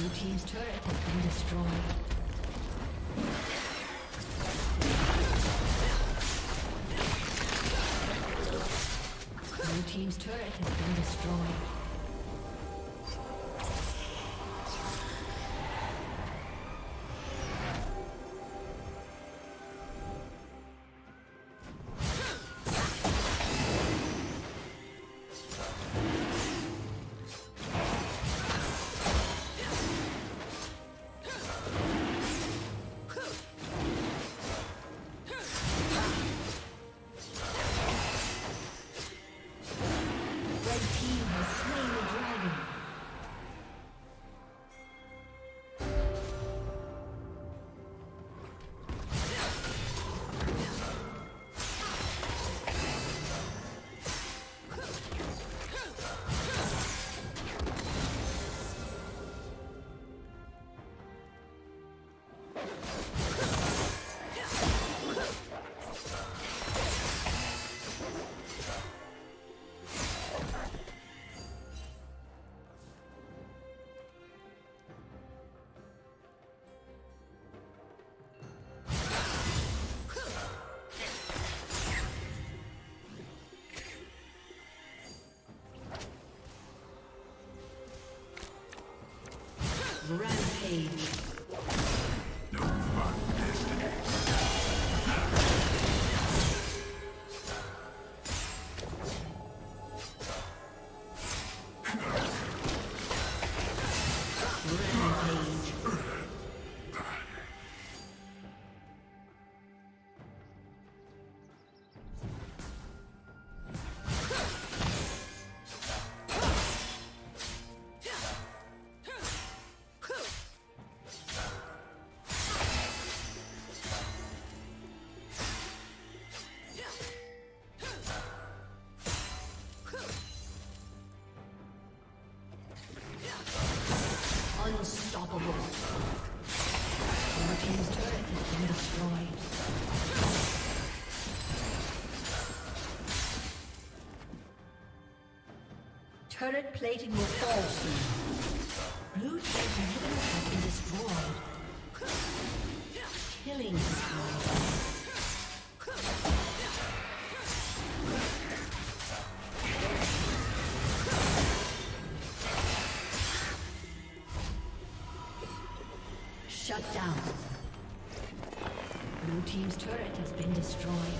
Blue team's turret has been destroyed. Blue team's turret has been destroyed. Rampage. Unstoppable. Your team's turret has been destroyed. Turret plating will fall soon. Blue team's inhibitor has been destroyed. Killing spree. Shut down. Blue team's turret has been destroyed.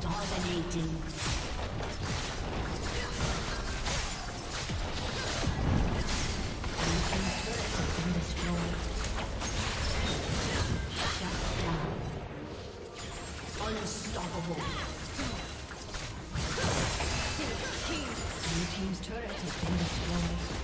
Dominating. Blue team's turret has been destroyed.